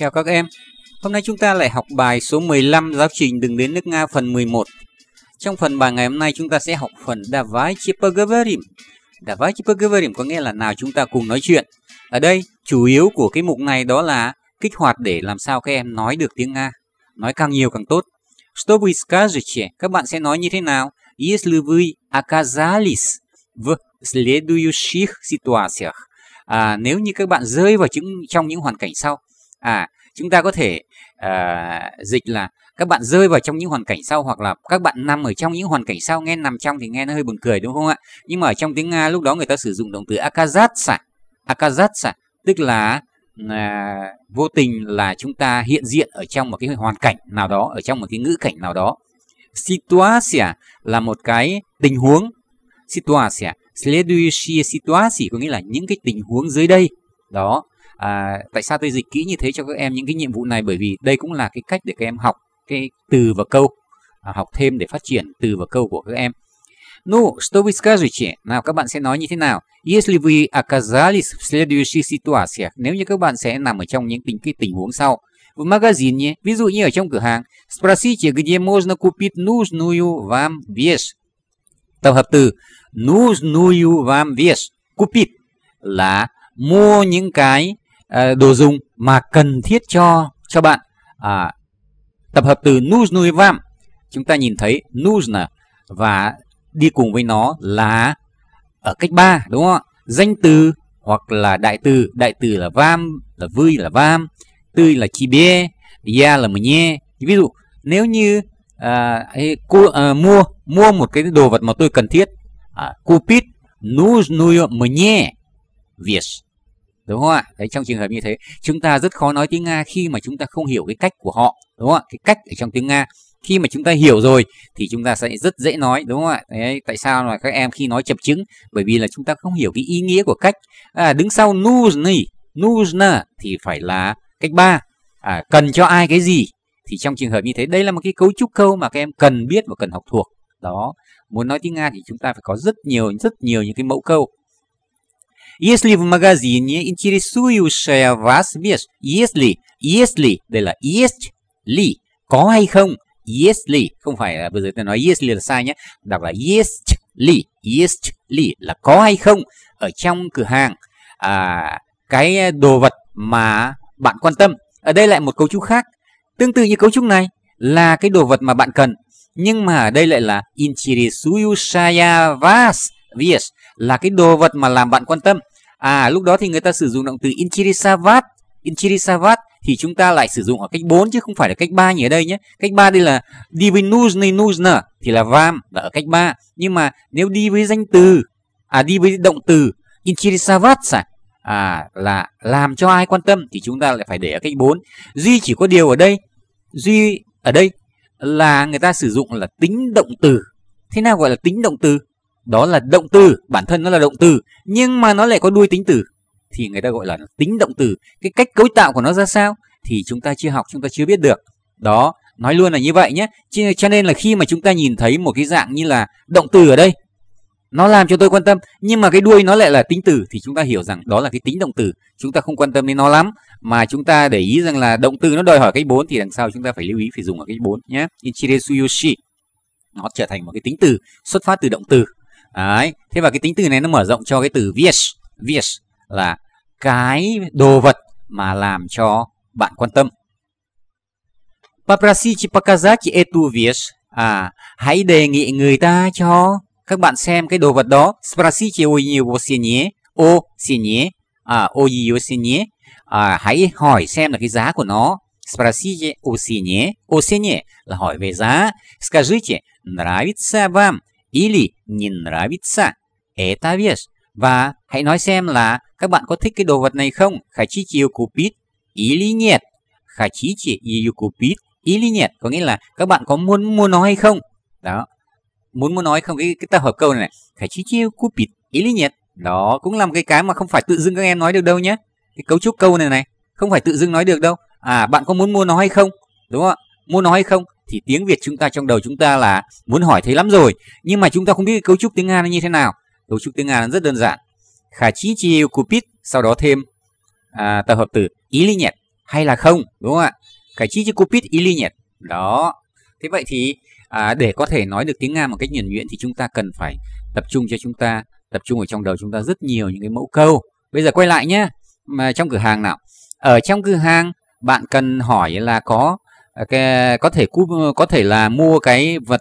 Chào các em, hôm nay chúng ta lại học bài số 15 giáo trình Đừng đến nước Nga phần 11. Trong phần bài ngày hôm nay chúng ta sẽ học phần Давайте поговорим. Давайте поговорим có nghĩa là nào chúng ta cùng nói chuyện. Ở đây chủ yếu của cái mục này đó là kích hoạt để làm sao các em nói được tiếng Nga. Nói càng nhiều càng tốt. Что вы скажете? Các bạn sẽ nói như thế nào? Если вы оказались в следующих ситуациях. Nếu như các bạn rơi vào trong những hoàn cảnh sau. Chúng ta có thể dịch là các bạn rơi vào trong những hoàn cảnh sau, hoặc là các bạn nằm ở trong những hoàn cảnh sau. Nghe nằm trong thì nghe nó hơi buồn cười đúng không ạ? Nhưng mà ở trong tiếng Nga lúc đó người ta sử dụng động từ Akazatsa. Akazatsa tức là vô tình là chúng ta hiện diện ở trong một cái hoàn cảnh nào đó, ở trong một cái ngữ cảnh nào đó. Situa-sia là một cái tình huống. Situa-sia, Sle-du-sia situa-sia có nghĩa là những cái tình huống dưới đây đó. Tại sao tôi dịch kỹ như thế cho các em những cái nhiệm vụ này? Bởi vì đây cũng là cái cách để các em học cái từ và câu, học thêm để phát triển từ và câu của các em. Ну, что вы скажете? Nào, các bạn sẽ nói như thế nào? Если вы оказались в следующих ситуациях. Nếu như các bạn sẽ nằm ở trong những tình huống sau. В магазине, ví dụ như ở trong cửa hàng. Sprasite, где можно купить нужную вам вещь. Tập hợp từ нужную вам вещь. Купить là mua những cái đồ dùng mà cần thiết cho bạn. Tập hợp từ nuzhny vam, chúng ta nhìn thấy nuzhna và đi cùng với nó là ở cách 3 đúng không ạ? Danh từ hoặc là đại từ. Đại từ là vam, là vui là vam, tươi là тебе, я là мне. Ví dụ nếu như mua một cái đồ vật mà tôi cần thiết, купить нужную мне вещь. Đúng không ạ? Đấy, trong trường hợp như thế, chúng ta rất khó nói tiếng Nga khi mà chúng ta không hiểu cái cách của họ, đúng không ạ? Cái cách ở trong tiếng Nga. Khi mà chúng ta hiểu rồi thì chúng ta sẽ rất dễ nói, đúng không ạ? Đấy, tại sao mà các em khi nói chập chững? Bởi vì là chúng ta không hiểu cái ý nghĩa của cách. Đứng sau nuzhny, nuzhna thì phải là cách 3. Cần cho ai cái gì? Thì trong trường hợp như thế, đây là một cái cấu trúc câu mà các em cần biết và cần học thuộc. Đó, muốn nói tiếng Nga thì chúng ta phải có rất nhiều những cái mẫu câu. Если в магазине интересующая вас вещь. Если, đây là есть ли, có hay không. Если, không phải là bây giờ tôi nói если là sai nhé. Đọc là есть ли là có hay không. Ở trong cửa hàng, cái đồ vật mà bạn quan tâm. Ở đây lại một cấu trúc khác. Tương tự như cấu trúc này là cái đồ vật mà bạn cần. Nhưng mà ở đây lại là интересующая вас вещь là cái đồ vật mà làm bạn quan tâm. Lúc đó thì người ta sử dụng động từ interessavat. Interessavat thì chúng ta lại sử dụng ở cách 4 chứ không phải là cách 3 như ở đây nhé. Cách 3 đây là đi với nuzhny, nuzhna thì là vam, là ở cách 3. Nhưng mà nếu đi với danh từ, đi với động từ interessavat là làm cho ai quan tâm thì chúng ta lại phải để ở cách 4. Duy chỉ có điều ở đây, duy ở đây là người ta sử dụng là tính động từ. Thế nào gọi là tính động từ? Đó là động từ, bản thân nó là động từ, nhưng mà nó lại có đuôi tính từ. Thì người ta gọi là tính động từ. Cái cách cấu tạo của nó ra sao thì chúng ta chưa học, chúng ta chưa biết được. Đó, nói luôn là như vậy nhé. Cho nên là khi mà chúng ta nhìn thấy một cái dạng như là động từ ở đây, nó làm cho tôi quan tâm, nhưng mà cái đuôi nó lại là tính từ, thì chúng ta hiểu rằng đó là cái tính động từ. Chúng ta không quan tâm đến nó lắm, mà chúng ta để ý rằng là động từ nó đòi hỏi cách 4, thì đằng sau chúng ta phải lưu ý phải dùng ở cách 4 nhé. Interesuyushi, nó trở thành một cái tính từ xuất phát từ động từ. Đấy. Thế và cái tính từ này nó mở rộng cho cái từ vies là cái đồ vật mà làm cho bạn quan tâm. Попросите показать эту вещь. Hãy đề nghị người ta cho các bạn xem cái đồ vật đó. Спросите у него цену, о цене, о её цене. Hãy hỏi xem là cái giá của nó. Спросите о цене là hỏi về giá. Скажите, нравится вам или не нравится эта вещь. Và hãy nói xem là các bạn có thích cái đồ vật này không? Хотите её купить или нет? Хотите её купить или нет? Có nghĩa là các bạn có muốn mua nó hay không? Đó. Muốn mua nó hay không? Cái tập hợp câu này này. Хотите её купить или нет? Đó, cũng là một cái mà không phải tự dưng các em nói được đâu nhé. Cái cấu trúc câu này này, không phải tự dưng nói được đâu. Bạn có muốn mua nó hay không? Đúng không ạ? Mua nó hay không? Thì tiếng Việt chúng ta trong đầu chúng ta là muốn hỏi thế lắm rồi, nhưng mà chúng ta không biết cái cấu trúc tiếng Nga nó như thế nào. Cấu trúc tiếng Nga nó rất đơn giản. Хотите купить, sau đó thêm tập hợp từ или нет. hay là không, đúng không ạ? Хотите купить или нет? Đó. Thế vậy thì để có thể nói được tiếng Nga một cách nhuần nhuyễn thì chúng ta cần phải tập trung ở trong đầu chúng ta rất nhiều những cái mẫu câu. Bây giờ quay lại nhé. Mà trong cửa hàng nào? Ở trong cửa hàng bạn cần hỏi là có thể là mua cái vật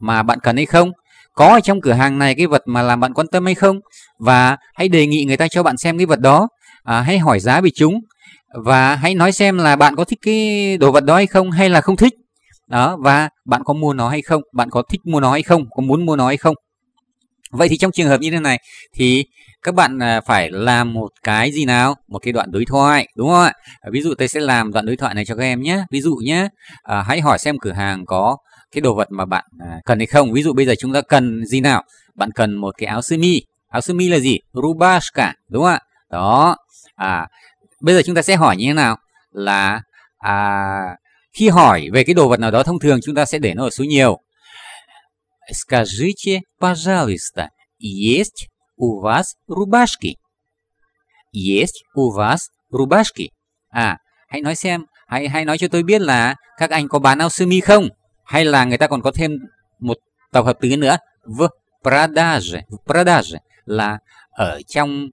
mà bạn cần hay không? Có ở trong cửa hàng này cái vật mà làm bạn quan tâm hay không? Và hãy đề nghị người ta cho bạn xem cái vật đó. Hãy hỏi giá về chúng. Và hãy nói xem là bạn có thích cái đồ vật đó hay không, hay là không thích. Đó, và bạn có mua nó hay không? Bạn có thích mua nó hay không? Có muốn mua nó hay không? Vậy thì trong trường hợp như thế này thì các bạn phải làm một cái gì nào? Một cái đoạn đối thoại, đúng không ạ? Ví dụ tôi sẽ làm đoạn đối thoại này cho các em nhé. Ví dụ nhé, hãy hỏi xem cửa hàng có cái đồ vật mà bạn cần hay không. Ví dụ bây giờ chúng ta cần gì nào? Bạn cần một cái áo sơ mi. Áo sơ mi là gì? Rubashka, đúng không ạ? Đó. Bây giờ chúng ta sẽ hỏi như thế nào? Là khi hỏi về cái đồ vật nào đó thông thường chúng ta sẽ để nó ở số nhiều. Скажите, пожалуйста, есть у вас рубашки? Есть у вас рубашки? Hãy nói xem, hãy nói cho tôi biết là các anh có bán áo sơ mi không? Hay là người ta còn có thêm một tập hợp từ nữa, в продаже là ở trong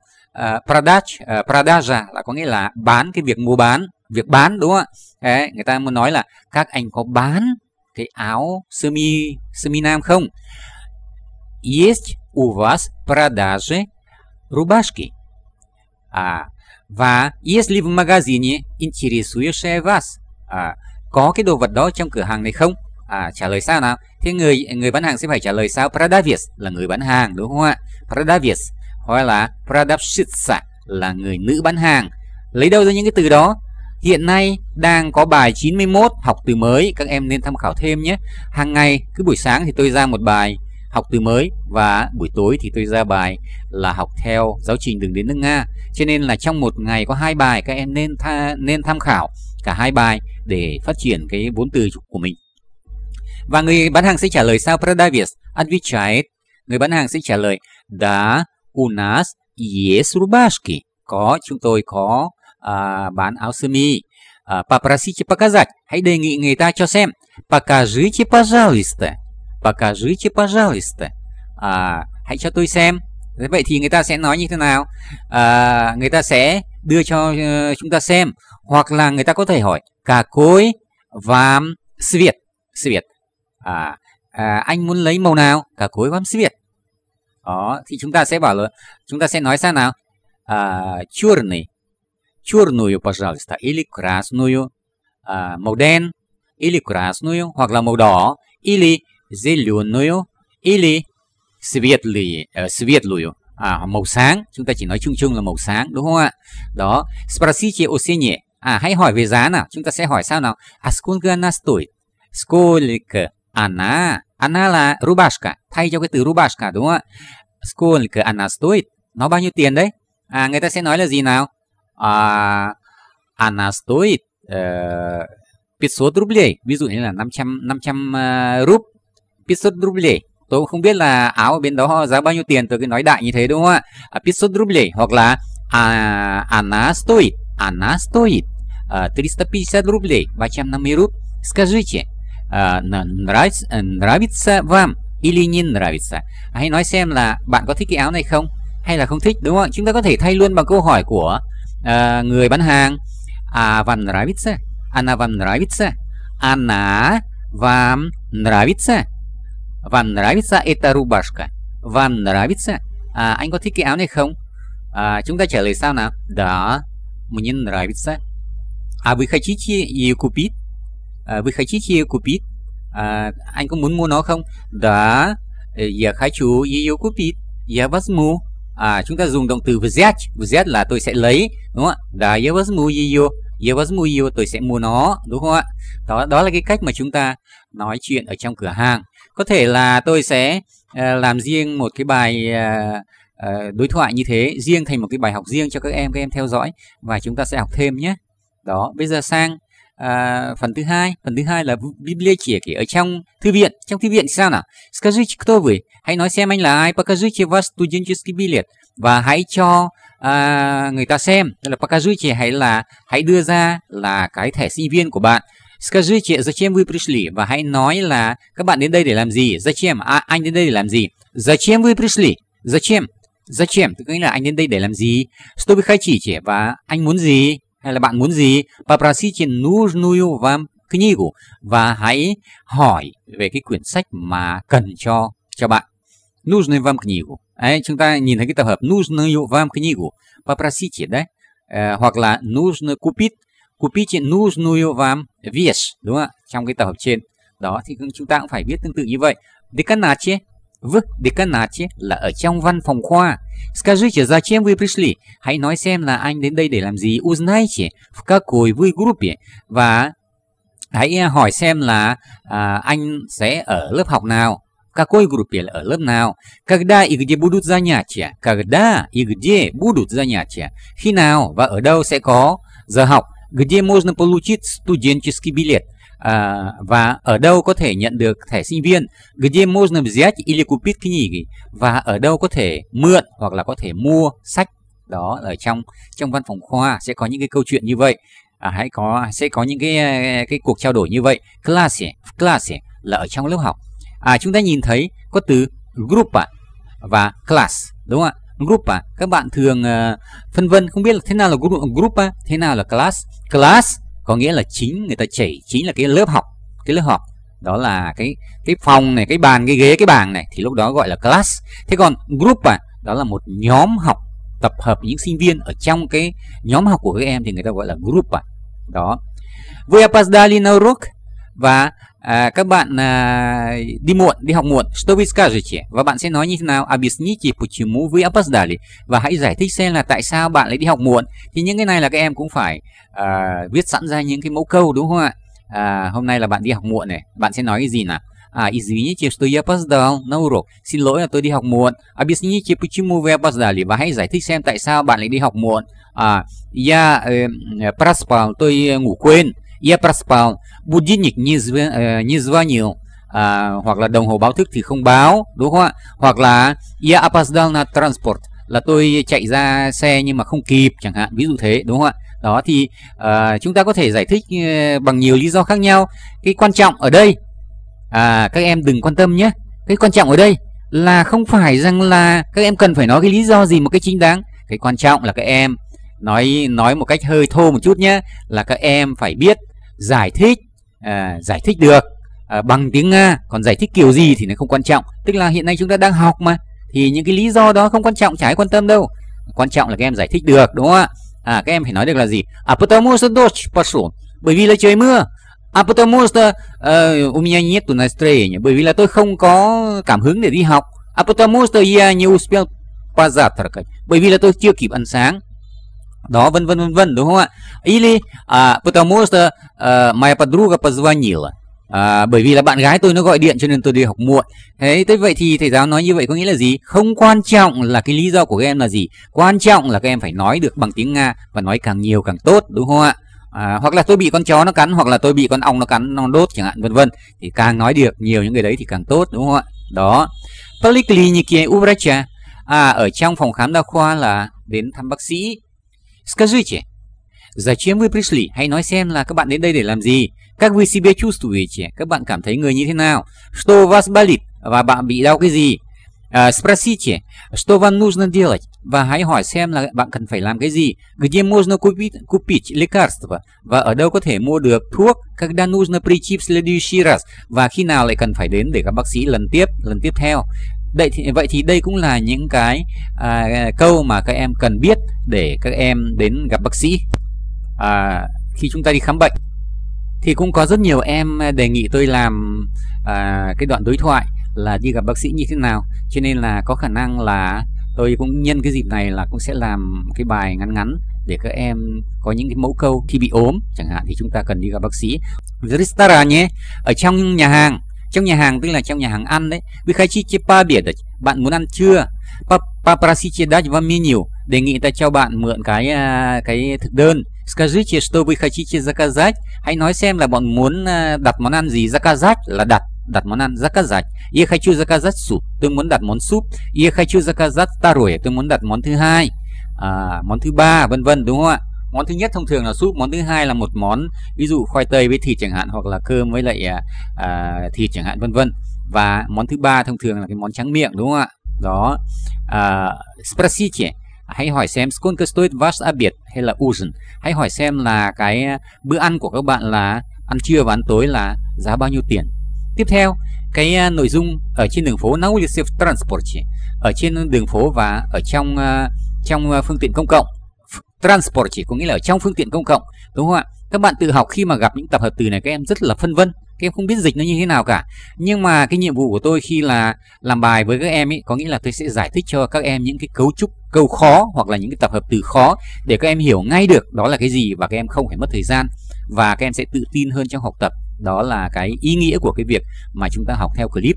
продажа là có nghĩa là bán, cái việc mua bán, việc bán, đúng không ạ? Đấy, người ta muốn nói là các anh có bán cái áo sơ mi nam không? Есть у вас продажи рубашки? Và есть ли в магазине интересующее вас? Có cái đồ vật đó trong cửa hàng này không? Trả lời sao nào? Thế người bán hàng sẽ phải trả lời sao? Продавец là người bán hàng, đúng không ạ? Продавец hoặc là продавщица là người nữ bán hàng. Lấy đâu ra những cái từ đó? Hiện nay đang có bài 91 học từ mới, các em nên tham khảo thêm nhé. Hàng ngày cứ buổi sáng thì tôi ra một bài học từ mới và buổi tối thì tôi ra bài là học theo giáo trình Đường đến nước Nga. Cho nên là trong một ngày có hai bài, các em nên tham khảo cả hai bài để phát triển cái vốn từ của mình. Và người bán hàng sẽ trả lời sao? Продавец отвечает. Người bán hàng sẽ trả lời: Да, у нас есть рубашки. Có, chúng tôi có bán áo sơ mi. Попросите показать. Hãy đề nghị người ta cho xem. Покажите, пожалуйста. Покажите, пожалуйста. Hãy cho tôi xem. Vậy thì người ta sẽ nói như thế nào? Người ta sẽ đưa cho chúng ta xem. Hoặc là người ta có thể hỏi Какой вам цвет? Цвет. Anh muốn lấy màu nào? Какой вам цвет? Đó, thì chúng ta sẽ bảo là chúng ta sẽ nói sao nào? Черный. Черную, пожалуйста, или красную, màu đen, или красную, hoặc là màu đỏ, или зеленую, или светлую, màu sáng. Chúng ta chỉ nói chung chung là màu sáng, đúng không ạ? Đó. Sprasite о цене. Hãy hỏi về giá nào. Chúng ta sẽ hỏi sao nào? А сколько она стоит? Сколько она? Она là рубашка. Thay cho cái từ рубашка, đúng không ạ? Сколько она стоит? Nó bao nhiêu tiền đấy? Người ta sẽ nói là gì nào? Она стоит 500 рублей. Ví dụ như là 500 rúp. 500 рублей. Tôi cũng không biết là áo ở bên đó giá bao nhiêu tiền, tôi cứ nói đại như thế, đúng không ạ? 500 рублей. Hoặc là она стоит 350 рублей. 350 руб. Скажите, нравится вам или не нравится? Hãy nói xem là bạn có thích cái áo này không? Hay là không thích, đúng không? Chúng ta có thể thay luôn bằng câu hỏi của người bán hàng. Вам нравится? Она вам нравится? Она вам нравится? Вам нравится эта рубашка? Вам нравится? Anh có thích cái áo này không? Chúng ta trả lời sao nào? Да, мне нравится. Вы хотите ее купить? Вы хотите ее купить? Anh có muốn mua nó không? Да, я хочу ее купить. Я возьму. Chúng ta dùng động từ взять. Взять là tôi sẽ lấy, đúng không ạ? Да, я возьму её, tôi sẽ mua nó, đúng không ạ? Đó là cái cách mà chúng ta nói chuyện ở trong cửa hàng. Có thể là tôi sẽ làm riêng một cái bài đối thoại như thế, riêng thành một cái bài học riêng cho các em theo dõi và chúng ta sẽ học thêm nhé. Đó, bây giờ sang phần thứ hai là biblioteki, ở trong thư viện. Trong thư viện sao nào? Скажите, кто вы? Hãy nói xem anh là ai. Покажите ваш студенческий билет. Và hãy cho người ta xem. Tức là покажите hay là hãy đưa ra là cái thẻ sinh viên của bạn. Скажите, зачем вы пришли? Và hãy nói là các bạn đến đây để làm gì? Зачем? À, anh đến đây để làm gì? Зачем вы пришли? Зачем? Зачем? Tức nghĩa là anh đến đây để làm gì? Что вы хотите? Và anh muốn gì? Hay là bạn muốn gì? Попросите нужную вам книгу. Và hãy hỏi về cái quyển sách mà cần cho bạn. Нужную вам книгу. Đấy, chúng ta nhìn thấy cái tập hợp нужную вам книгу. Попросите, đấy. Hoặc là нужно купить. Купите нужную вам вещь, đúng không ạ? Trong cái tập hợp trên. Đó, thì chúng ta cũng phải viết tương tự như vậy. Деканате. В деканате là ở trong văn phòng khoa. Скажите, зачем вы пришли? Hãy nói xem là anh đến đây để làm gì. Узнайте, в какой вы группе. Và hãy hỏi xem là anh sẽ ở lớp học nào. Какой группе là ở lớp nào. Когда и где будут занятия. Когда и где будут занятия. Khi nào và ở đâu sẽ có giờ học. Где можно получить студенческий билет. Và ở đâu có thể nhận được thẻ sinh viên. Где можно взять или купить книги. Và ở đâu có thể mượn hoặc là có thể mua sách. Đó, ở trong văn phòng khoa sẽ có những cái câu chuyện như vậy. Sẽ có những cái cuộc trao đổi như vậy. Class là ở trong lớp học. Chúng ta nhìn thấy có từ группа và class, đúng không ạ? Группа, các bạn thường phân vân không biết là thế nào là группа, thế nào là class. Class có nghĩa là chính, người ta chỉ chính là cái lớp học. Cái lớp học đó là cái phòng này, cái bàn, cái ghế, cái bảng này, thì lúc đó gọi là class. Thế còn группа đó là một nhóm học, tập hợp những sinh viên ở trong cái nhóm học của các em thì người ta gọi là группа. Đó. Вы опоздали на урок. Và các bạn đi muộn, đi học muộn. Что вы скажете? Và bạn sẽ nói như thế nào? Объясните, почему вы опоздали. Và hãy giải thích xem là tại sao bạn lại đi học muộn. Thì những cái này là các em cũng phải viết sẵn ra những cái mẫu câu, đúng không ạ? Hôm nay là bạn đi học muộn này. Bạn sẽ nói cái gì nào? Извините, что я опоздал на урок. Xin lỗi là tôi đi học muộn. Объясните, почему вы опоздали. Và hãy giải thích xem tại sao bạn lại đi học muộn. Я проспал, tôi ngủ quên. Я проспал. Budilnik не звонил. Hoặc là đồng hồ báo thức thì không báo, đúng không ạ? Hoặc là Я опоздал на транспорт, là tôi chạy ra xe nhưng mà không kịp chẳng hạn, ví dụ thế, đúng không ạ? Đó thì chúng ta có thể giải thích bằng nhiều lý do khác nhau. Cái quan trọng ở đây, các em đừng quan tâm nhé. Cái quan trọng ở đây là không phải rằng là các em cần phải nói cái lý do gì một cách chính đáng. Cái quan trọng là các em nói một cách hơi thô một chút nhé, là các em phải biết giải thích được bằng tiếng Nga. Còn giải thích kiểu gì thì nó không quan trọng. Tức là hiện nay chúng ta đang học mà, thì những cái lý do đó không quan trọng, chả ai quan tâm đâu. Quan trọng là các em giải thích được, đúng không ạ? Các em phải nói được là gì? Потому что дождь пошёл, bởi vì là trời mưa. Потому что у меня нету настроения, bởi vì là tôi không có cảm hứng để đi học. Потому что я не успел позавтракать, bởi vì là tôi chưa kịp ăn sáng. Đó, vân vân, đúng không ạ? Или потому что моя подруга позвонила. Bởi vì là bạn gái tôi nó gọi điện cho nên tôi đi học muộn. Thế vậy thì thầy giáo nói như vậy có nghĩa là gì? Không quan trọng là cái lý do của các em là gì. Quan trọng là các em phải nói được bằng tiếng Nga, và nói càng nhiều càng tốt, đúng không ạ? Hoặc là tôi bị con chó nó cắn, hoặc là tôi bị con ong nó cắn, nó đốt chẳng hạn, vân vân. Thì càng nói được nhiều những người đấy thì càng tốt, đúng không ạ? Đó. Поликлинике у врача. Ở trong phòng khám đa khoa là đến thăm bác sĩ. Скажите, зачем вы пришли? Hãy nói xem là các bạn đến đây để làm gì. Как вы себя чувствуете? Các bạn cảm thấy người như thế nào? Что вас болит? Và bạn bị đau cái gì? Спросите, что вам нужно делать? Và hãy hỏi xem là bạn cần phải làm cái gì. Где можно купить лекарства? Và ở đâu có thể mua được thuốc. Когда нужно прийти в следующий раз? Và khi nào lại cần phải đến để gặp bác sĩ lần tiếp theo. Vậy thì đây cũng là những cái câu mà các em cần biết để các em đến gặp bác sĩ. Khi chúng ta đi khám bệnh thì cũng có rất nhiều em đề nghị tôi làm cái đoạn đối thoại là đi gặp bác sĩ như thế nào. Cho nên là có khả năng là tôi cũng nhân cái dịp này là cũng sẽ làm cái bài ngắn để các em có những cái mẫu câu khi bị ốm chẳng hạn thì chúng ta cần đi gặp bác sĩ. Restaurant, ở trong nhà hàng. Trong nhà hàng tức là trong nhà hàng ăn đấy. Вы хотите пообедать? Bạn muốn ăn trưa. Попросите дать вам меню. Đề nghị ta cho bạn mượn cái thực đơn. Скажите, что вы хотите заказать? Hãy nói xem là bạn muốn đặt món ăn gì. Заказать là đặt món ăn. Заказать. Я хочу заказать суп. Tôi muốn đặt món súp. Я хочу заказать второе. Tôi muốn đặt món thứ hai. món thứ ba, vân vân, đúng không ạ? Món thứ nhất thông thường là súp, món thứ hai là một món ví dụ khoai tây với thịt chẳng hạn, hoặc là cơm với lại thịt chẳng hạn, vân vân. Và món thứ ba thông thường là cái món tráng miệng, đúng không ạ? Đó. Sprasite, hãy hỏi xem Skônka stoit vash обед, hay là ужин. Hãy hỏi xem là cái bữa ăn của các bạn là ăn trưa và ăn tối là giá bao nhiêu tiền. Tiếp theo, cái nội dung ở trên đường phố, ở trên đường phố và ở trong phương tiện công cộng. Transport chỉ có nghĩa là ở trong phương tiện công cộng, đúng không ạ? Các bạn tự học, khi mà gặp những tập hợp từ này các em rất là phân vân, các em không biết dịch nó như thế nào cả. Nhưng mà cái nhiệm vụ của tôi khi là làm bài với các em ấy, có nghĩa là tôi sẽ giải thích cho các em những cái cấu trúc câu khó hoặc là những cái tập hợp từ khó để các em hiểu ngay được đó là cái gì, và các em không phải mất thời gian và các em sẽ tự tin hơn trong học tập. Đó là cái ý nghĩa của cái việc mà chúng ta học theo clip.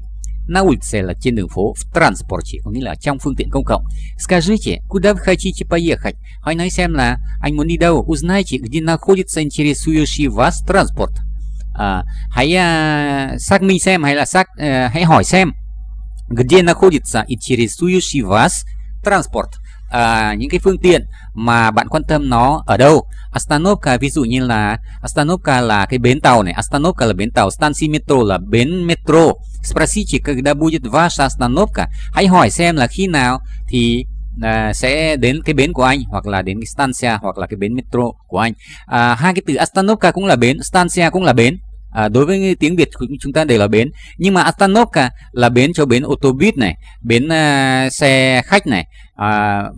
На улице là trên đường phố, в транспорте có nghĩa là trong phương tiện công cộng. Скажите, куда вы хотите поехать? Hãy nói xem là anh muốn đi đâu. Узнайте, где находится интересующий вас транспорт. Hãy xác minh xem, hay là hãy hỏi xem где находится интересующий вас транспорт. Những cái phương tiện mà bạn quan tâm nó ở đâu. Astanovka, ví dụ như là astanovka là cái bến tàu này, astanovka là bến tàu, stansi metro là bến metro. Sprasite, когда будет ваша остановка? Hãy hỏi xem là khi nào thì sẽ đến cái bến của anh, hoặc là đến cái stantsia, hoặc là cái bến metro của anh. Hai cái từ astanovka cũng là bến, stantsia cũng là bến. Đối với tiếng Việt chúng ta đều là bến, nhưng mà astanovka là bến cho bến ô tô buýt này, bến xe khách này,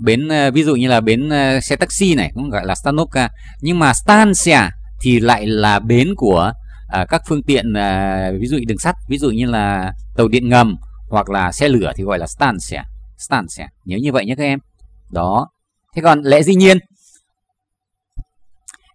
bến ví dụ như là bến xe taxi này cũng gọi là astanovka. Nhưng mà stantsia thì lại là bến của các phương tiện ví dụ đường sắt, ví dụ như là tàu điện ngầm hoặc là xe lửa thì gọi là stantsia. Stantsia, nhớ như vậy nhé các em. Đó. Thế còn lẽ dĩ nhiên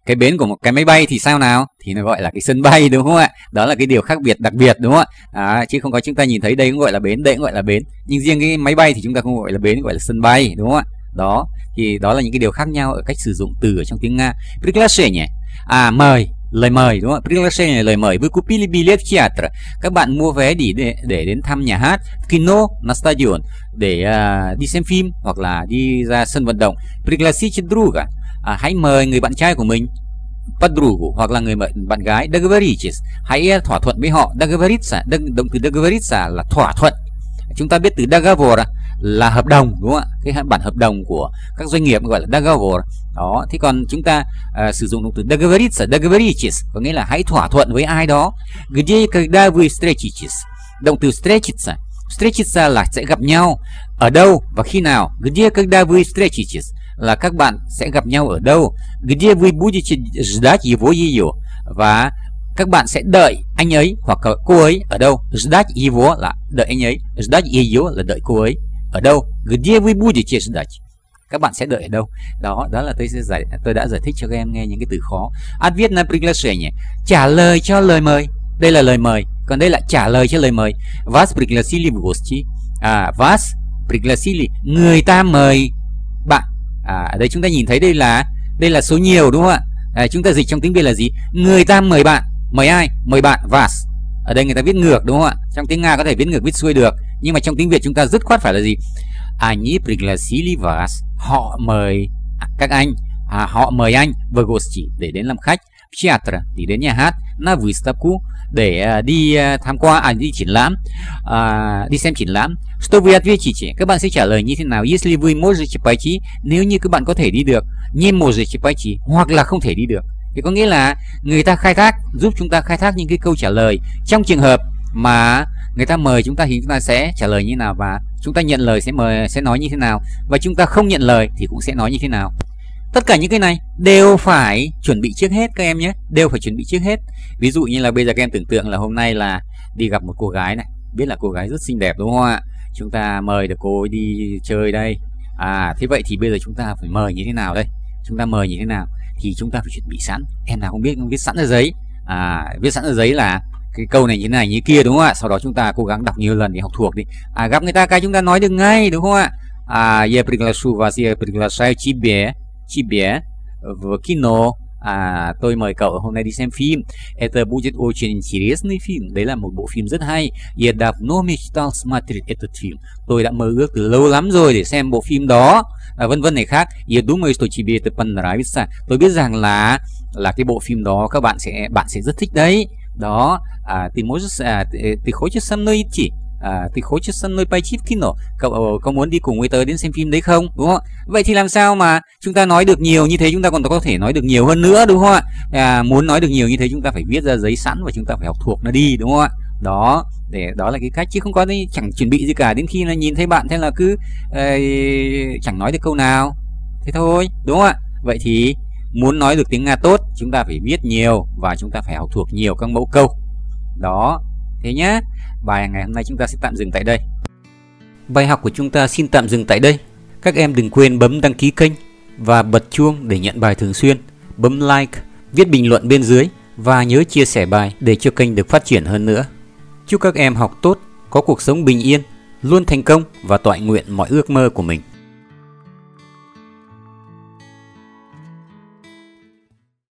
cái bến của một cái máy bay thì sao nào? Thì nó gọi là cái sân bay, đúng không ạ? Đó là cái điều khác biệt đặc biệt, đúng không ạ? Chứ không có chúng ta nhìn thấy đây cũng gọi là bến, đây cũng gọi là bến. Nhưng riêng cái máy bay thì chúng ta không gọi là bến, gọi là sân bay, đúng không ạ? Đó, thì đó là những cái điều khác nhau ở cách sử dụng từ ở trong tiếng Nga. Prilascen nhỉ? Mời, lời mời, đúng không ạ? Prilascen là lời mời. Вы купили билет в театр? Các bạn mua vé để đến thăm nhà hát. Kino на stadion, để đi xem phim hoặc là đi ra sân vận động. Prilascen друга. Hãy mời người bạn trai của mình, padrugu, hoặc là người bạn gái. Договоритесь, hãy thỏa thuận với họ. Договориться, động từ договориться là thỏa thuận. Chúng ta biết từ договор là hợp đồng, đúng không ạ? Cái bản hợp đồng của các doanh nghiệp gọi là договор. Đó, thế còn chúng ta sử dụng động từ договориться, договоритесь có nghĩa là hãy thỏa thuận với ai đó. Где, когда вы встретитесь? Động từ встретиться. Встретиться là sẽ gặp nhau ở đâu và khi nào. Где, когда вы встретитесь là các bạn sẽ gặp nhau ở đâu. Где вы будете ждать его, её? Và các bạn sẽ đợi anh ấy hoặc cô ấy ở đâu. Ждать его là đợi anh ấy, ждать её là đợi cô ấy ở đâu. Где вы будете ждать? Các bạn sẽ đợi ở đâu. Đó, đó là tôi đã giải thích cho các em nghe những cái từ khó. Ответ на приглашение, trả lời cho lời mời. Đây là lời mời, còn đây là trả lời cho lời mời. Вас пригласили в гости. Вас пригласили, người ta mời bạn. Ở đây chúng ta nhìn thấy đây là số nhiều, đúng không ạ? Chúng ta dịch trong tiếng Việt là gì? Người ta mời bạn. Mời ai? Mời bạn, vas. Ở đây người ta viết ngược, đúng không ạ? Trong tiếng Nga có thể viết ngược viết xuôi được, nhưng mà trong tiếng Việt chúng ta dứt khoát phải là gì? Они пригласили вас. Họ mời các anh. Họ mời anh. В гости, để đến làm khách. В театр, để đến nhà hát. На выставку, để đi tham quan, đi triển lãm, đi xem triển lãm. Что вы ответите? Các bạn sẽ trả lời như thế nào? Если вы можете пойти, nếu như các bạn có thể đi được. Не можете пойти, hoặc là không thể đi được. Thì có nghĩa là người ta khai thác, giúp chúng ta khai thác những cái câu trả lời. Trong trường hợp mà người ta mời chúng ta thì chúng ta sẽ trả lời như thế nào, và chúng ta nhận lời sẽ nói như thế nào, và chúng ta không nhận lời thì cũng sẽ nói như thế nào. Tất cả những cái này đều phải chuẩn bị trước hết các em nhé, đều phải chuẩn bị trước hết. Ví dụ như là bây giờ các em tưởng tượng là hôm nay là đi gặp một cô gái này, biết là cô gái rất xinh đẹp, đúng không ạ? Chúng ta mời được cô ấy đi chơi đây. Thế vậy thì bây giờ chúng ta phải mời như thế nào đây? Chúng ta mời như thế nào? Thì chúng ta phải chuẩn bị sẵn. Em nào không biết viết sẵn ra giấy. Viết sẵn ra giấy là cái câu này như kia, đúng không ạ? Sau đó chúng ta cố gắng đọc nhiều lần để học thuộc đi. Gặp người ta cái chúng ta nói được ngay, đúng không ạ? Я приглашу вас, я приглашаю тебя в кино, Tôi mời cậu hôm nay đi xem phim. Это будет очень интересный фильм. Đấy là một bộ phim rất hay. Я давно мечтал смотреть этот фильм. Tôi đã mơ ước từ lâu lắm rồi để xem bộ phim đó. Vân vân này khác. Я думаю, что тебе это понравится. Tôi biết rằng là cái bộ phim đó các bạn sẽ rất thích đấy. Đó, ты можешь, ты хочешь со мной идти? Ты хочешь со мной пойти в кино? Cậu có muốn đi cùng với tớ đến xem phim đấy không? Đúng không? Vậy thì làm sao mà chúng ta nói được nhiều như thế? Chúng ta còn có thể nói được nhiều hơn nữa, đúng không ạ? Muốn nói được nhiều như thế chúng ta phải viết ra giấy sẵn và chúng ta phải học thuộc nó đi, đúng không ạ? Đó, để đó là cái cách, chứ không có gì, chẳng chuẩn bị gì cả, đến khi là nhìn thấy bạn thế là cứ chẳng nói được câu nào thế thôi, đúng không ạ? Vậy thì muốn nói được tiếng Nga tốt chúng ta phải viết nhiều và chúng ta phải học thuộc nhiều các mẫu câu. Đó, thế nhé. Bài ngày hôm nay chúng ta sẽ tạm dừng tại đây. Bài học của chúng ta xin tạm dừng tại đây. Các em đừng quên bấm đăng ký kênh và bật chuông để nhận bài thường xuyên. Bấm like, viết bình luận bên dưới và nhớ chia sẻ bài để cho kênh được phát triển hơn nữa. Chúc các em học tốt, có cuộc sống bình yên, luôn thành công và toại nguyện mọi ước mơ của mình.